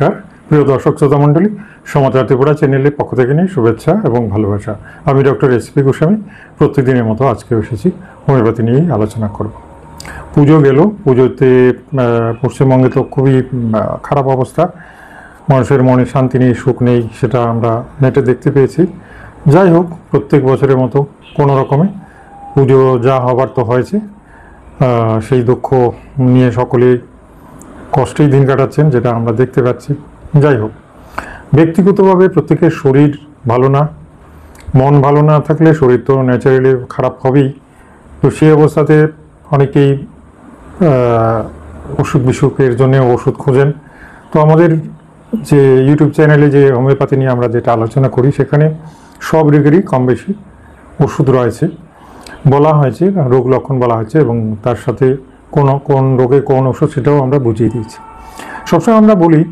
नमस्कार प्रिय दर्शक श्रोता मंडली समाचार त्रिपुरा चैनल पक्ष थेके शुभेच्छा एवं भालोबासा आमि डॉक्टर एसपी गोस्वामी प्रतिदिनेर मतो आजके एसेछि होमिओप्याथी निये आलोचना करब। पुजो गेलो, पुजोते पश्चिमबंगे तो खूबई खराब अवस्था, मानुषेर मने शांति नेई, सुख नेई, सेटा आमरा नेटे देखते पेयेछि। जाइ होक प्रत्येक बछरेर मतो कोनो रकमे पुजो जा हबार तो हयेछे, सेई दुःख निये सकलेई कष्ट दिन काटाच्छेन जेटा आमरा देखते पाচ্ছি। যাই হোক ব্যক্তিগতভাবে প্রত্যেকের শরীর ভালো না, মন ভালো না থাকলে শরীর তো ন্যাচারালি খারাপ হবেই। তো সেই অবস্থাতে অনেকেই ওষুধ বিষয়কের জন্য ওষুধ খোঁজেন। তো আমাদের যে ইউটিউব চ্যানেলে যে হোমিওপ্যাথি নিয়ে আমরা যেটা আলোচনা করি সেখানে সব রোগেরই কম বেশি ওষুধ রয়েছে বলা হয়েছে, রোগ লক্ষণ বলা হয়েছে এবং তার সাথে কোন কোন রোগে কোন ওষুধ সেটাও আমরা বুঝিয়ে দিয়েছি। সবসময় আমরা বলি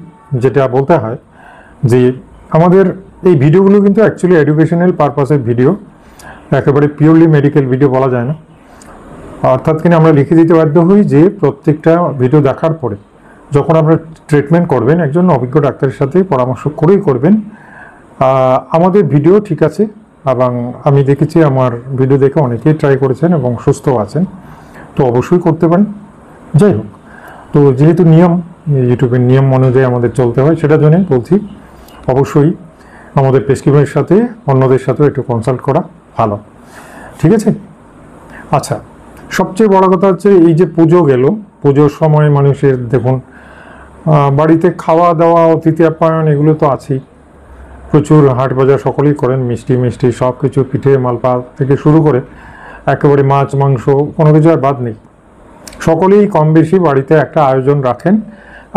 যেটা বলতে হয় যে আমাদের এই ভিডিওগুলো কিন্তু অ্যাকচুয়ালি এডুকেশনাল পারপাসের ভিডিও, একেবারে পিওরলি মেডিকেল ভিডিও বলা যায় না। অর্থাৎ কিনা আমরা লিখে দিতে বাধ্য হই যে প্রত্যেকটা ভিডিও দেখার পরে যখন আপনারা ট্রিটমেন্ট করবেন একজন অভিজ্ঞ ডাক্তারের সাথে পরামর্শ করেই করবেন। আমাদের ভিডিও ঠিক আছে এবং আমি দেখেছি আমার ভিডিও দেখে অনেকেই ট্রাই করেছেন এবং সুস্থ আছেন, তো অবশ্যই করতে পারেন। যাই হোক, তো যেহেতু নিয়ম ইউটিউবের নিয়ম অনুযায়ী আমাদের চলতে হয় সেটার জন্য বলছি অবশ্যই আমাদের প্রেসক্রিপশনের সাথে অন্যদের সাথেও একটু কনসাল্ট করা ভালো, ঠিক আছে। আচ্ছা, সবচেয়ে বড় কথা হচ্ছে এই যে পুজো গেল, পুজোর সময় মানুষের দেখুন বাড়িতে খাওয়া দাওয়া, অতিথি আপ্যায়ন এগুলো তো আছেই, প্রচুর হাট বাজার সকলেই করেন, মিষ্টি মিষ্টি সব কিছু, পিঠে মালপা থেকে শুরু করে একেবারে মাছ মাংস কোনো কিছু আর বাদ নেই, সকলেই কম বেশি বাড়িতে একটা আয়োজন রাখেন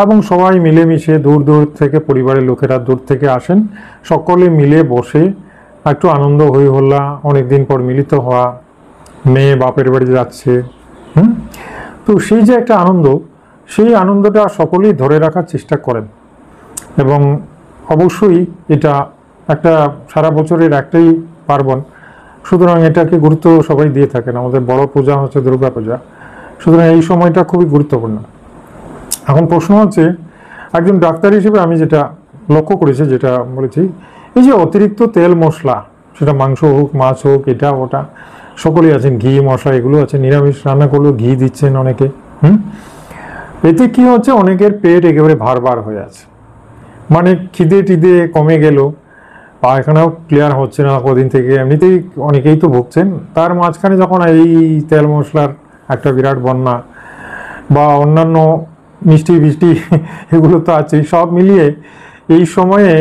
এবং সবাই মিলেমিশে দূর দূর থেকে পরিবারের লোকেরা দূর থেকে আসেন, সকলে মিলে বসে একটু আনন্দ হই হল্লা, অনেক দিন পর মিলিত হওয়া, মেয়ে বাপের বাড়ি যাচ্ছে, তো সেই যে একটা আনন্দ, সেই আনন্দটা সকলেই ধরে রাখার চেষ্টা করেন। এবং অবশ্যই এটা একটা সারা বছরের একটাই পার্বণ, সুতরাং এটাকে গুরুত্ব সবাই দিয়ে থাকেন। আমাদের বড় পূজা হচ্ছে দুর্গা পূজা, সুতরাং এই সময়টা খুবই গুরুত্বপূর্ণ। এখন প্রশ্ন হচ্ছে একজন ডাক্তার হিসেবে আমি যেটা লক্ষ্য করেছি, যেটা বলেছি, এই যে অতিরিক্ত তেল মশলা, সেটা মাংস হোক মাছ হোক এটা ওটা সকলেই আছেন, ঘি মশলা এগুলো আছে, নিরামিষ রান্না করলেও ঘি দিচ্ছেন অনেকে, এতে কি হচ্ছে অনেকের পেট একেবারে ভারবার হয়ে আছে, মানে খিদে টিদে কমে গেল, পায়খানাও ক্লিয়ার হচ্ছে না কদিন থেকে, এমনিতেই অনেকেই তো ভুগছেন। তার মাঝখানে যখন এই তেল মশলার একটা বিরাট বন্যা বা অন্যান্য মিষ্টি বৃষ্টি এগুলো তো আছেই, সব মিলিয়ে এই সময়ে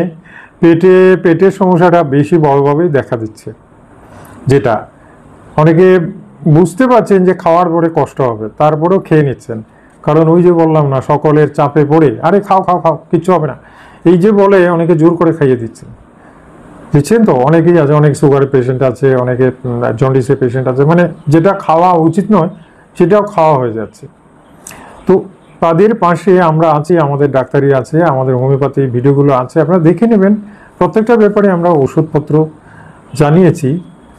পেটের সমস্যাটা বেশি বড়ভাবেই দেখা দিচ্ছে, যেটা অনেকে বুঝতে পারছেন যে খাওয়ার পরে কষ্ট হবে, তারপরেও খেয়ে নিচ্ছেন, কারণ ওই যে বললাম না সকলের চাপে পড়ে আরে খাও খাও খাও কিচ্ছু হবে না এই যে বলে অনেকে জোর করে খাইয়ে দিচ্ছেন। তো অনেকেই আছে, অনেক সুগারের পেশেন্ট আছে, অনেকে জন্ডিসের পেশেন্ট আছে, মানে যেটা খাওয়া উচিত নয় সেটাও খাওয়া হয়ে যাচ্ছে। তো তাদের পাশে আমরা আছি, আমাদের ডাক্তারি আছে, আমাদের হোমিওপ্যাথি ভিডিওগুলো আছে, আপনারা দেখে নেবেন। প্রত্যেকটা ব্যাপারে আমরা ওষুধপত্র জানিয়েছি,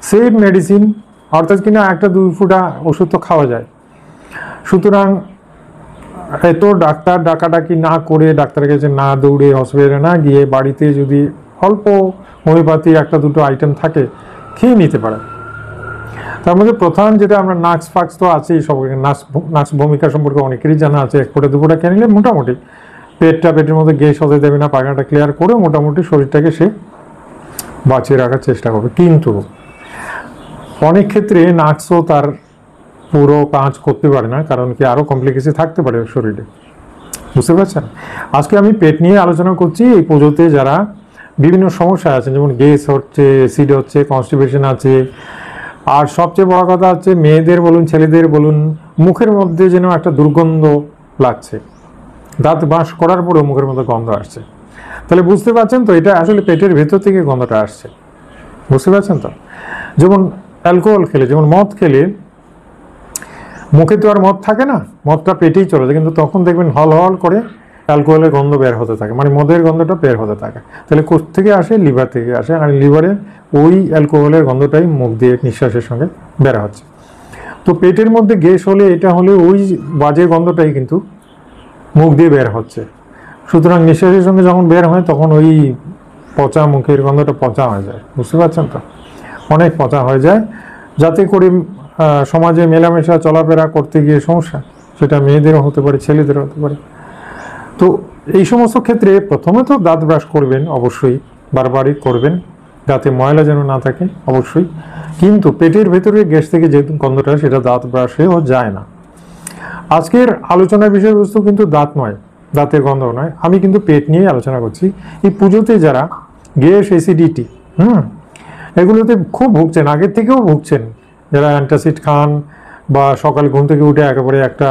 সেফ মেডিসিন, অর্থাৎ কিনা একটা দুই ফোঁটা ওষুধ তো খাওয়া যায়। সুতরাং এত ডাক্তার ডাকাডাকি না করে, ডাক্তারের কাছে না দৌড়ে, হসপিটালে না গিয়ে বাড়িতে যদি অল্প হোমিওপ্যাথি একটা দুটো আইটেম থাকে খেয়ে নিতে পারেন। তার মধ্যে প্রধান যেটা আমরা নাক্স ফাক্স তো আছেই, সব নাক্স ভূমিকা সম্পর্কে অনেকেরই জানা আছে, এক ফোঁটা দুপোটা খেয়ে নিলে মোটামুটি পেটের মধ্যে গ্যাস হতে দেবে না, পায়খানাটা ক্লিয়ার করে মোটামুটি শরীরটাকে সে বাঁচিয়ে রাখার চেষ্টা করবে। কিন্তু অনেক ক্ষেত্রে নাক্সও তার পুরো কাজ করতে পারে না, কারণ কি আরও কমপ্লিকেশন থাকতে পারে শরীরে, বুঝতে পারছেন। আজকে আমি পেট নিয়ে আলোচনা করছি, এই পুজোতে যারা বিভিন্ন সমস্যা আছে, যেমন গ্যাস হচ্ছে, অ্যাসিড হচ্ছে, কনস্টিপেশন আছে, আর সবচেয়ে বড় কথা হচ্ছে মেয়েদের বলুন ছেলেদের বলুন মুখের মধ্যে যেন একটা দুর্গন্ধ লাগছে, দাঁত বাঁশ করার পরেও মুখের মধ্যে গন্ধ আসছে, তাহলে বুঝতে পারছেন তো এটা আসলে পেটের ভেতর থেকে গন্ধটা আসছে, বুঝতে পারছেন তো। যেমন অ্যালকোহল খেলে, যেমন মদ খেলে মুখে তো আর মদ থাকে না, মদটা পেটেই চলে যায়, কিন্তু তখন দেখবেন হল হল করে অ্যালকোহলের গন্ধ বের হতে থাকে, মানে মদের গন্ধটা বের হতে থাকে, তাহলে কোথা থেকে আসে, লিভার থেকে আসে, আর লিভারে ওই অ্যালকোহলের গন্ধটাই মুখ দিয়ে নিঃশ্বাসের সঙ্গে বের হচ্ছে। তো পেটের মধ্যে গ্যাস হলে এটা হলে ওই বাজে গন্ধটাই কিন্তু মুখ দিয়ে বের হচ্ছে, সুতরাং নিঃশ্বাসের সঙ্গে যখন বের হয় তখন ওই পচা মুখের গন্ধটা পচা হয়ে যায়, বুঝতে পারছেন তো, অনেক পচা হয়ে যায়, যাতে করে সমাজে মেলামেশা চলাফেরা করতে গিয়ে সমস্যা, সেটা মেয়েদেরও হতে পারে ছেলেদেরও হতে পারে। তো এই সমস্ত ক্ষেত্রে প্রথমে তো দাঁত ব্রাশ করবেন অবশ্যই, বারবারই করবেন, দাঁতে ময়লা যেন না থাকে অবশ্যই, কিন্তু পেটের ভেতরে গ্যাস থেকে যে গন্ধটা সেটা দাঁত ব্রাশেও যায় না। আজকের আলোচনার বিষয়বস্তু কিন্তু দাঁত নয়, দাঁতের গন্ধ নয়, আমি কিন্তু পেট নিয়েই আলোচনা করছি। এই পুজোতে যারা গ্যাস অ্যাসিডিটি এগুলোতে খুব ভুগছেন, আগের থেকেও ভুগছেন, যারা অ্যান্টাসিড খান বা সকাল ঘুম থেকে উঠে একেবারে একটা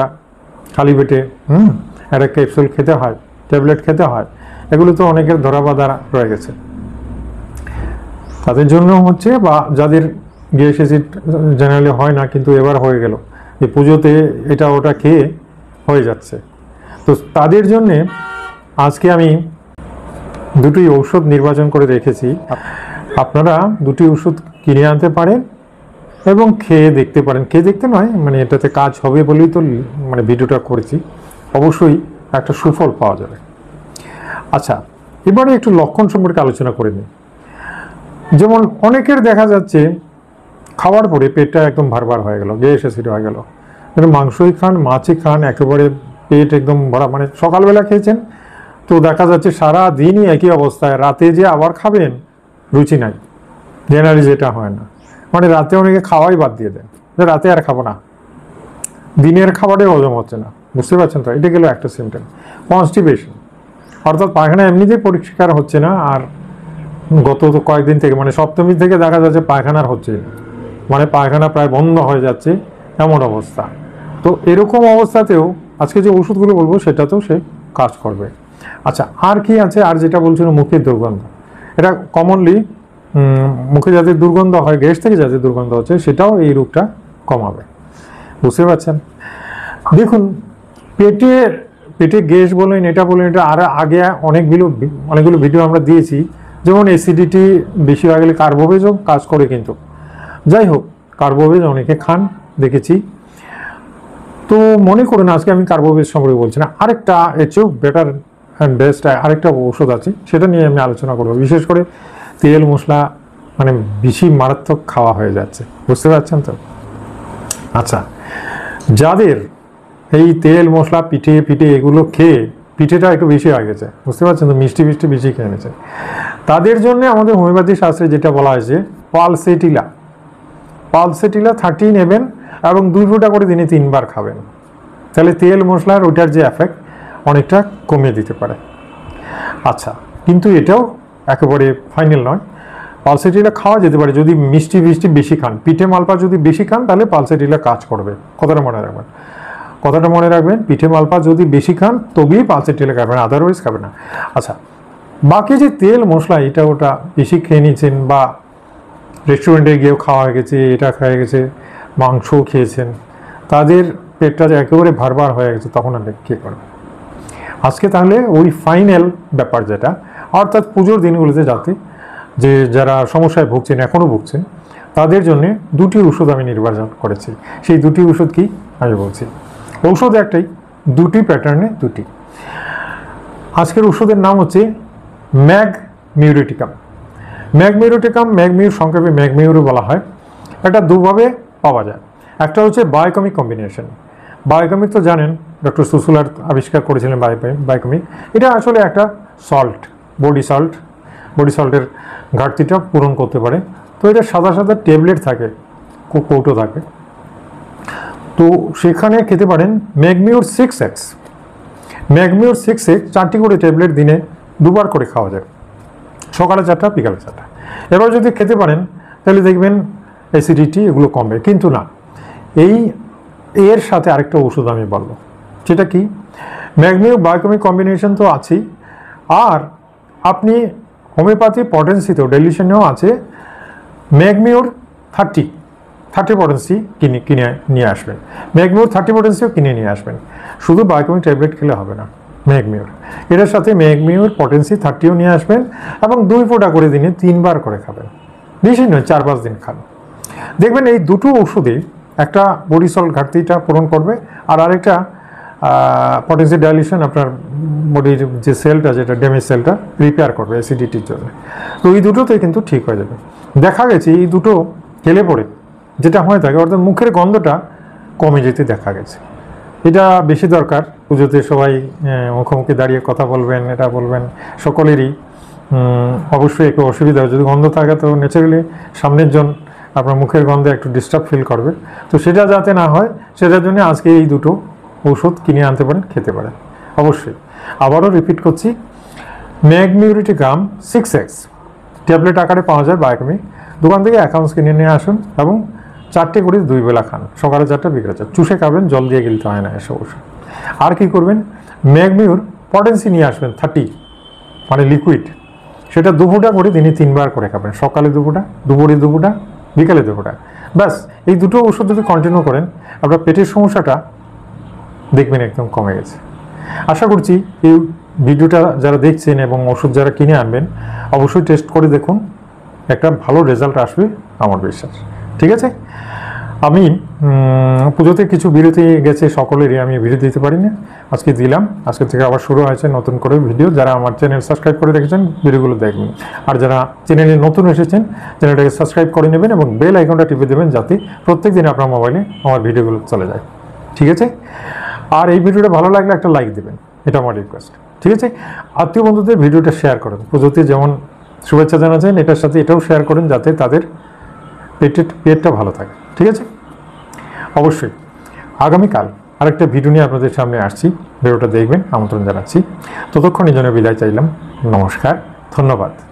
খালি পেটে একটা ক্যাপসুল খেতে হয়, ট্যাবলেট খেতে হয়, এগুলো তো অনেকের ধরা বাঁধা রয়ে গেছে, তাদের জন্য হচ্ছে। বা যাদের গ্যাস অ্যাসিড জেনারেলি হয় না কিন্তু এবার হয়ে গেল যে পুজোতে এটা ওটা খেয়ে হয়ে যাচ্ছে, তো তাদের জন্যে আজকে আমি দুটি ঔষধ নির্বাচন করে রেখেছি, আপনারা দুটি ওষুধ কিনে আনতে পারেন এবং খেয়ে দেখতে পারেন। খেয়ে দেখতে নয় মানে এটাতে কাজ হবে বলেই তো মানে ভিডিওটা করেছি, অবশ্যই একটা সুফল পাওয়া যাবে। আচ্ছা, এবারে একটু লক্ষণ সম্পর্কে আলোচনা করে নিই। যেমন অনেকের দেখা যাচ্ছে খাওয়ার পরে পেটটা একদম ভারবার হয়ে গেল, গ্যাস অ্যাসিড হয়ে গেল, মাংসই খান মাছই খান একেবারে পেট একদম ভরা, মানে সকালবেলা খেয়েছেন তো দেখা যাচ্ছে সারা দিনই একই অবস্থায়, রাতে যে আবার খাবেন রুচি নাই, জেনারেলি যেটা হয় না, মানে রাতে অনেকে খাওয়াই বাদ দিয়ে দেন, রাতে আর খাবো না, দিনের খাবারে হজম হচ্ছে না, বুঝতে পারছেন তো, এটা গেল একটা সিমটম। কনস্টিপেশন অর্থাৎ পায়খানা এমনিতেই পরিষ্কার হচ্ছে না, আর গত কয়েকদিন থেকে মানে সপ্তমী থেকে দেখা যাচ্ছে পায়খানার হচ্ছে, মানে পায়খানা প্রায় বন্ধ হয়ে যাচ্ছে এমন অবস্থা। তো এরকম অবস্থাতেও আজকে যে ওষুধগুলো বলবো সেটাতেও সে কাজ করবে। আচ্ছা, আর কি আছে? আর যেটা বলছিল মুখের দুর্গন্ধ, এটা কমনলি মুখে যাতে দুর্গন্ধ হয়, গ্যাস থেকে যাতে দুর্গন্ধ হচ্ছে, সেটাও এই রোগটা কমাবে, বুঝতে পারছেন। দেখুন পেটে গ্যাস বলেন এটা বলেন এটা, আর আগে অনেকগুলো ভিডিও আমরা দিয়েছি, যেমন অ্যাসিডিটি বেশি হয়ে গেলে কার্বোভেজও কাজ করে, কিন্তু যাই হোক কার্বোভেজ অনেকে খান দেখেছি, তো মনে করুন আজকে আমি কার্বোভেজ সম্পর্কে বলছি না, আরেকটা এর চেয়েও বেটার অ্যান্ড বেস্ট আরেকটা ঔষধ আছে, সেটা নিয়ে আমি আলোচনা করবো। বিশেষ করে তেল মশলা মানে বেশি মারাত্মক খাওয়া হয়ে যাচ্ছে, বুঝতে পারছেন তো। আচ্ছা, যাদের এই তেল মশলা পিঠে পিঠে এগুলো খেয়ে পিঠেটা একটু বেশি হয়ে গেছে, বুঝতে পারছেন তো, মিষ্টি মিষ্টি বেশি খেয়ে নিয়েছে, তাদের জন্য আমাদের হোমিওপ্যাথি শাস্ত্রে যেটা বলা হয়েছে পালসেটিলা 30 নেবেন এবং 2 ফোঁটা করে দিনে 3 বার খাবেন, তাহলে তেল মশলার ওইটার যে এফেক্ট অনেকটা কমিয়ে দিতে পারে। আচ্ছা, কিন্তু এটাও একেবারে ফাইনাল নয়, পালসেটিলা খাওয়া যেতে পারে যদি মিষ্টি মিষ্টি বেশি খান, পিঠে মালপা যদি বেশি খান তাহলে পালসেটিলা কাজ করবে, কথাটা মনে রাখবেন পিঠে মালপা যদি বেশি খান তবেই পালসেটিলা খাবেন, আদারওয়াইজ খাবে না। আচ্ছা, বাকি যে তেল মশলা এটা ওটা বেশি খেয়ে নিয়েছেন বা রেস্টুরেন্টে গিয়েও খাওয়া হয়ে গেছে, এটা খাওয়া গেছে, মাংস খেয়েছেন, তাদের পেটটা যে একেবারে ভারবার হয়ে গেছে, তখন আপনি কী করবেন? আজকে তাহলে ওই ফাইনাল ব্যাপার যেটা, অর্থাৎ পুজোর দিনগুলোতে যাতে যে যারা সমস্যায় ভুগছেন, এখনও ভুগছেন, তাদের জন্যে দুটি ওষুধ আমি নির্বাচন করেছি। সেই দুটি ওষুধ কি আমি বলছি, ঔষধ একটাই, দুটি প্যাটার্নে দুটি। আজকের ওষুধের নাম হচ্ছে ম্যাগমিউরিটিকাম, ম্যাগমিউর সংক্ষেপে ম্যাগমিউরও বলা হয়। এটা দুভাবে পাওয়া যায়, একটা হচ্ছে বায়োকেমিক কম্বিনেশন। বায়োকেমিক তো জানেন, ডক্টর সুসুলার আবিষ্কার করেছিলেন বায়োকেমিক। এটা আসলে একটা সল্ট, বডি সল্টের ঘাটতিটা পূরণ করতে পারে। তো এটা সাদা ট্যাবলেট থাকে, কৌটো থাকে, তো সেখানে খেতে পারেন ম্যাগমিউর 6X 4টি করে ট্যাবলেট দিনে 2বার করে খাওয়া যায়, সকালে 4টা বিকালে 4টা। এবার যদি খেতে পারেন তাহলে দেখবেন অ্যাসিডিটি এগুলো কমবে। কিন্তু না, এর সাথে আরেকটা ওষুধ আমি বলবো, সেটা কি? ম্যাগমিউ বায়োকেমিক কম্বিনেশন তো আছেই, আর আপনি হোমিওপ্যাথি পটেন্সিতেও ডেলিউশনেও আছে, ম্যাগমিউর 30 পটেন্সি কিনে নিয়ে আসবেন, ম্যাগমিউর 30 পটেন্সিও কিনে নিয়ে আসবেন। শুধু বায়োকেমিক ট্যাবলেট খেলে হবে না, ম্যাগমিউর এটার সাথে ম্যাগমিউর পটেন্সি 30ও নিয়ে আসবেন এবং 2 ফোঁটা করে দিনে 3 বার করে খাবেন, বেশি নয়, 4-5 দিন খান। দেখবেন এই দুটো ওষুধে একটা বডি সল্ট ঘাটতিটা পূরণ করবে, আর আরেকটা पोटेंशियल डाइलेशन अपना बॉडीर जो सेलटा जो डैमेज सेलटा रिपेयर कर एसिडिटी तो ये दोटो तो क्योंकि ठीक हो जाए देखा गया दुटो खेले पड़े जेटा हो था अर्थात मुखर गंधटा कमे जो देखा गया बेसि दरकार पुजोते सबाई मुखोमुखि दाड़िए कथा बोलें एटा बोलें सकल ही अवश्य एक असुविधा जो गंध था तो नेचुरलि सामने जन अपना मुखर गंधे एक डिस्टार्ब फिल कर तो से जाते ना सेटार आज के दुटो औषध किने आनते पारें खेते पारें अवश्य आबारो रिपिट करछि मैगमिउरिटिक आम 6x टैबलेट आकारे पाওয়া যায় বায়োকেমি দোকান থেকে অ্যাকাউন্টস কিনে নিয়ে আসুন এবং 4টি করে 2 বেলা খান সকালে 4টা বিকেলে 4টা চুষে খাবেন জল দিয়ে গিলতে হয় না এসব ওষুধ আর কি করবেন ম্যাগমিউর পটেন্সি নিয়ে আসবেন 30 মানে লিকুইড সেটা দুপুরটা করে দিনে 3 বার করে খাবেন সকালে দুপুরটা দুপুরে দুপুরটা বিকেলে দুপুরটা বাস এই দুটো ওষুধ যদি কন্টিনিউ করেন আপনার পেটের সমস্যাটা देखें एकदम कमे गए आशा करीडियोटा जरा देखें और ओषुध जरा किने आनबें अवश्य टेस्ट कर देखूँ एक भलो रेजल्ट आसार विश्वास ठीक है। हमें पुजोते किछु बिरति गेछे सकलेरई आमि बिरति दिते पारि ना आजके दिलाम आजके थेके आबार शुरू होयेछे नतून करे भिडियो जारा आमार चैनल सबसक्राइब करे रेखेछेन भिडियोगुलो देखबेन आर जारा चैनेले नतून एसेछेन चैनेलटाके सबसक्राइब करे नेबेन एबं बेल आइकनटा टिपे देबेन जाते प्रत्येक दिन आपनार मोबाइले आमार भिडियोगुलो चले जाय ठीक है। और ये भिडियो भलो लागले एक लाइक देवें ये हमारे रिक्वेस्ट ठीक है। आत्मीय बंधुदेर भिडियो शेयर करें पुजोते जेमन शुभेच्छा जानाच्छेन एटार साथे एटाओ शेयर करें जाते तादेर पेटटा भलो थाके ठीक है। अवश्य आगामीकाल आरेकटा भिडियो निये आपनादेर सामने आसछि भिडियोटा देखबेन आमंत्रण जानाच्छि ततक्षणेर जन्य बिदाय चाइलाम नमस्कार धन्यवाद।